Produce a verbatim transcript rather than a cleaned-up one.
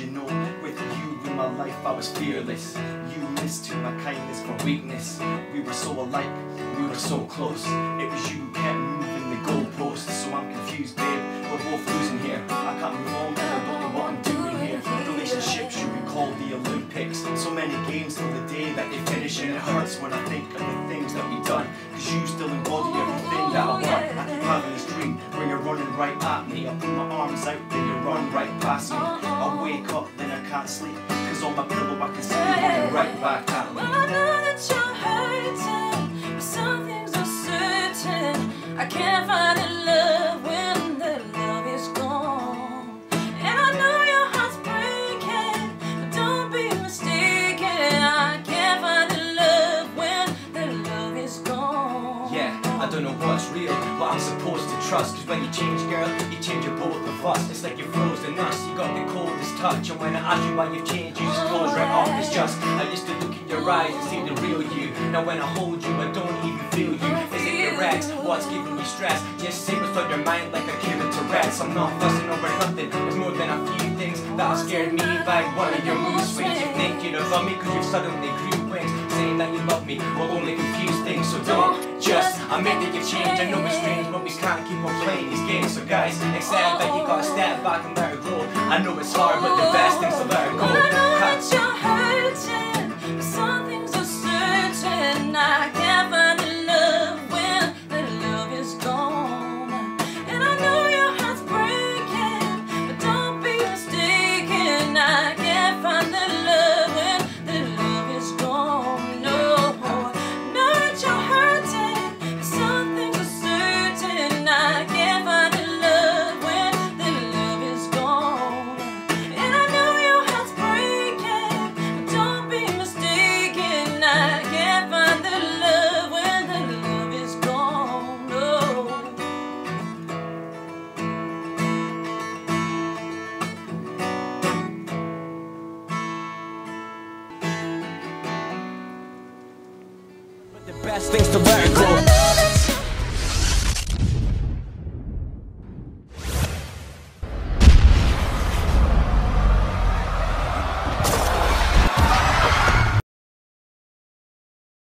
you know, with you in my life I was fearless. You mistook my kindness for weakness. We were so alike, we were so close. It was you who kept moving the goalposts. So I'm confused, babe, we're both losing here. I can't move on, and I don't know what I'm doing here. Relationships should be called the Olympics. So many games till the day that they finish, and it hurts when I think of the things that we've done. Cause you still embody everything that I want. I keep having this dream where you're running right at me. I put my arms out, then you run right past me. I wake up, then I can't sleep, cause on my pillow I can see you running right back at me. I know that you're hurting, but some things are certain. I can't find a love when the love is gone. And I know your heart's breaking, but don't be mistaken. I can't find a love when the love is gone. Yeah, I don't know what's real, but I'm supposed to trust. Cause when you change, girl, you change your both of us. It's like you're frozen us, you got the coldest touch. And when I ask you why you've changed, you just close right off. It's just, I used to look at your eyes and see the real you. Now when I hold you, I don't even feel you. Is it your ex? What's giving me stress? Just say what's on your mind like a kid with Tourette's. I'm not fussing over nothing, there's more than a few things that have scared me by one of your mood swings. You think you don't love me cause you've suddenly grew wings. Saying that you love me will only confuse things. So don't just admit that you've changed. I know it's strange but we can't keep on playing these games. So guys, accept that you gotta step back and let it go. I know it's hard but the best thing's to let it go. I know that you're hurting, but some things are certain. I can't find the love when the love is gone. And I know your heart's breaking, but don't be mistaken. I can't find the love when the love is gone. No, I know that you're hurting, but some things are certain. I can't find the love when the love is gone. And I know your heart's breaking, but don't be mistaken. I can't find the love when the love is gone. No. But the best thing's to let it go.